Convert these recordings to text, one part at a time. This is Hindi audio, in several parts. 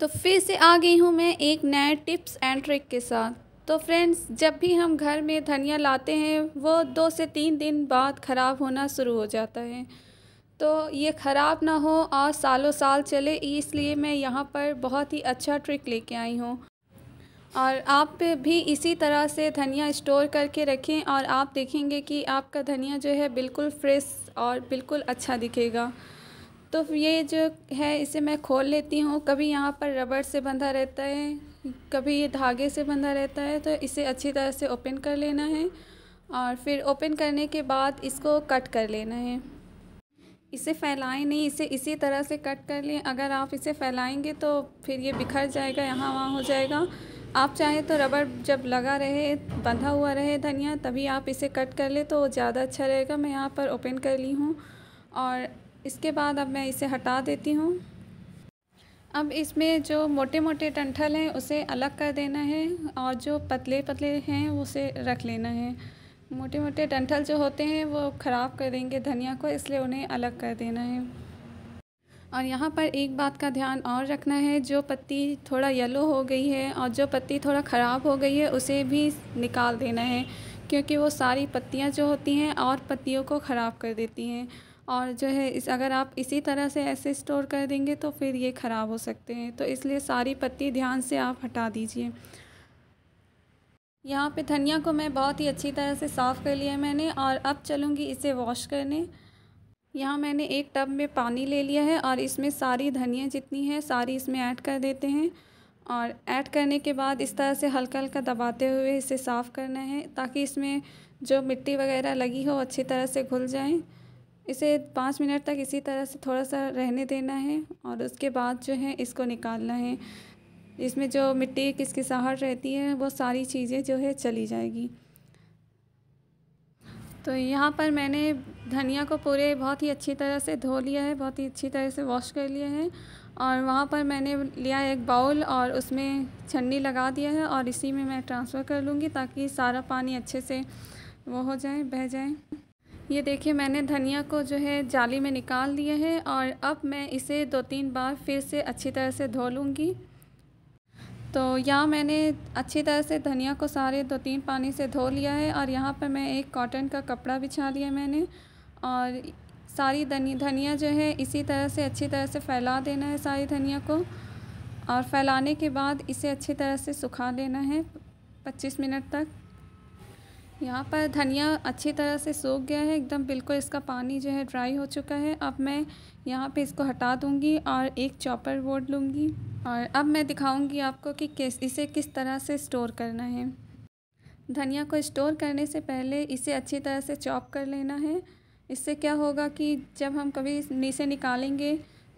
तो फिर से आ गई हूँ मैं एक नए टिप्स एंड ट्रिक के साथ। तो फ्रेंड्स, जब भी हम घर में धनिया लाते हैं वो 2 से 3 दिन बाद ख़राब होना शुरू हो जाता है। तो ये ख़राब ना हो और सालों साल चले, इसलिए मैं यहाँ पर बहुत ही अच्छा ट्रिक लेके आई हूँ। और आप भी इसी तरह से धनिया स्टोर करके रखें और आप देखेंगे कि आपका धनिया जो है बिल्कुल फ्रेश और बिल्कुल अच्छा दिखेगा। तो ये जो है इसे मैं खोल लेती हूँ। कभी यहाँ पर रबड़ से बंधा रहता है, कभी ये धागे से बंधा रहता है। तो इसे अच्छी तरह से ओपन कर लेना है और फिर ओपन करने के बाद इसको कट कर लेना है। इसे फैलाएं नहीं, इसे इसी तरह से कट कर लें। अगर आप इसे फैलाएंगे तो फिर ये बिखर जाएगा, यहाँ वहाँ हो जाएगा। आप चाहें तो रबड़ जब लगा रहे, बंधा हुआ रहे धनिया, तभी आप इसे कट कर ले तो ज़्यादा अच्छा रहेगा। मैं यहाँ पर ओपन कर ली हूँ और इसके बाद अब मैं इसे हटा देती हूँ। अब इसमें जो मोटे मोटे डंठल हैं उसे अलग कर देना है और जो पतले पतले हैं उसे रख लेना है। मोटे मोटे डंठल जो होते हैं वो ख़राब कर देंगे धनिया को, इसलिए उन्हें अलग कर देना है। और यहाँ पर एक बात का ध्यान और रखना है, जो पत्ती थोड़ा येलो हो गई है और जो पत्ती थोड़ा ख़राब हो गई है उसे भी निकाल देना है, क्योंकि वो सारी पत्तियाँ जो होती हैं और पत्तियों को ख़राब कर देती हैं। और जो है अगर आप इसी तरह से ऐसे स्टोर कर देंगे तो फिर ये ख़राब हो सकते हैं। तो इसलिए सारी पत्ती ध्यान से आप हटा दीजिए। यहाँ पे धनिया को मैं बहुत ही अच्छी तरह से साफ़ कर लिया मैंने और अब चलूँगी इसे वॉश करने। यहाँ मैंने एक टब में पानी ले लिया है और इसमें सारी धनिया जितनी है सारी इसमें ऐड कर देते हैं। और ऐड करने के बाद इस तरह से हल्का हल्का दबाते हुए इसे साफ़ करना है, ताकि इसमें जो मिट्टी वगैरह लगी हो अच्छी तरह से घुल जाए। इसे 5 मिनट तक इसी तरह से थोड़ा सा रहने देना है और उसके बाद जो है इसको निकालना है। इसमें जो मिट्टी किसकिसाहट रहती है वो सारी चीज़ें जो है चली जाएगी। तो यहाँ पर मैंने धनिया को पूरे बहुत ही अच्छी तरह से धो लिया है, बहुत ही अच्छी तरह से वॉश कर लिया है। और वहाँ पर मैंने लिया एक बाउल और उसमें छन्नी लगा दिया है और इसी में मैं ट्रांसफ़र कर लूँगी, ताकि सारा पानी अच्छे से वो हो जाए, बह जाए। ये देखिए, मैंने धनिया को जो है जाली में निकाल दिया है और अब मैं इसे 2-3 बार फिर से अच्छी तरह से धो लूँगी। तो यहाँ मैंने अच्छी तरह से धनिया को सारे 2-3 पानी से धो लिया है और यहाँ पर मैं एक कॉटन का कपड़ा बिछा लिया मैंने। और सारी धनिया जो है इसी तरह से अच्छी तरह से फैला देना है सारी धनिया को। और फैलाने के बाद इसे अच्छी तरह से सुखा लेना है 25 मिनट तक। यहाँ पर धनिया अच्छी तरह से सूख गया है एकदम, बिल्कुल इसका पानी जो है ड्राई हो चुका है। अब मैं यहाँ पे इसको हटा दूँगी और एक चॉपर बोर्ड लूँगी और अब मैं दिखाऊँगी आपको कि इसे किस तरह से स्टोर करना है। धनिया को स्टोर करने से पहले इसे अच्छी तरह से चॉप कर लेना है। इससे क्या होगा कि जब हम कभी नीचे निकालेंगे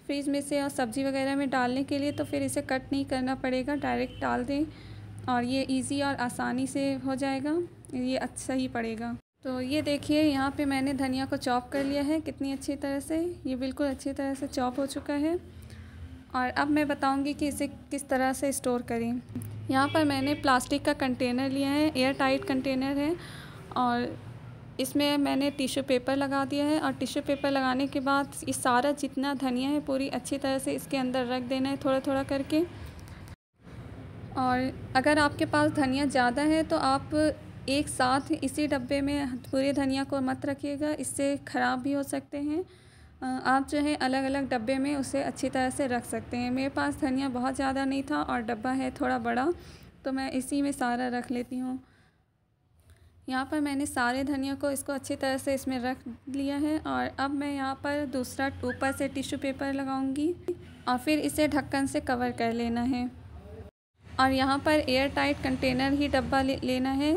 फ्रिज में से और सब्ज़ी वगैरह में डालने के लिए, तो फिर इसे कट नहीं करना पड़ेगा, डायरेक्ट डाल दें और ये इजी और आसानी से हो जाएगा, ये अच्छा ही पड़ेगा। तो ये देखिए, यहाँ पे मैंने धनिया को चॉप कर लिया है कितनी अच्छी तरह से, ये बिल्कुल अच्छी तरह से चॉप हो चुका है। और अब मैं बताऊंगी कि इसे किस तरह से स्टोर करें। यहाँ पर मैंने प्लास्टिक का कंटेनर लिया है, एयर टाइट कंटेनर है और इसमें मैंने टिश्यू पेपर लगा दिया है। और टिश्यू पेपर लगाने के बाद इस सारा जितना धनिया है पूरी अच्छी तरह से इसके अंदर रख देना है, थोड़ा थोड़ा करके। और अगर आपके पास धनिया ज़्यादा है तो आप एक साथ इसी डब्बे में पूरे धनिया को मत रखिएगा, इससे ख़राब भी हो सकते हैं। आप जो है अलग अलग डब्बे में उसे अच्छी तरह से रख सकते हैं। मेरे पास धनिया बहुत ज़्यादा नहीं था और डब्बा है थोड़ा बड़ा, तो मैं इसी में सारा रख लेती हूँ। यहाँ पर मैंने सारे धनिया को इसको अच्छी तरह से इसमें रख लिया है और अब मैं यहाँ पर दूसरा ऊपर से टिश्यू पेपर लगाऊँगी और फिर इसे ढक्कन से कवर कर लेना है। और यहाँ पर एयर टाइट कंटेनर ही डब्बा लेना है,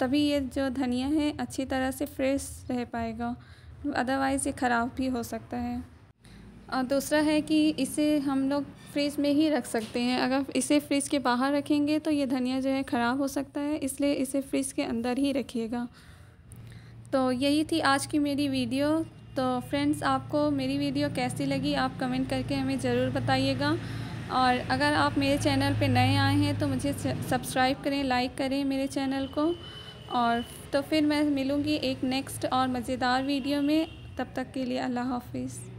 तभी ये जो धनिया है अच्छी तरह से फ्रेश रह पाएगा, अदरवाइज़ ये ख़राब भी हो सकता है। और दूसरा है कि इसे हम लोग फ्रिज में ही रख सकते हैं। अगर इसे फ्रिज के बाहर रखेंगे तो ये धनिया जो है ख़राब हो सकता है, इसलिए इसे फ्रिज के अंदर ही रखिएगा। तो यही थी आज की मेरी वीडियो। तो फ्रेंड्स, आपको मेरी वीडियो कैसी लगी आप कमेंट करके हमें ज़रूर बताइएगा। और अगर आप मेरे चैनल पे नए आए हैं तो मुझे सब्सक्राइब करें, लाइक करें मेरे चैनल को। और तो फिर मैं मिलूँगी एक नेक्स्ट और मज़ेदार वीडियो में। तब तक के लिए अल्लाह हाफ़िज़।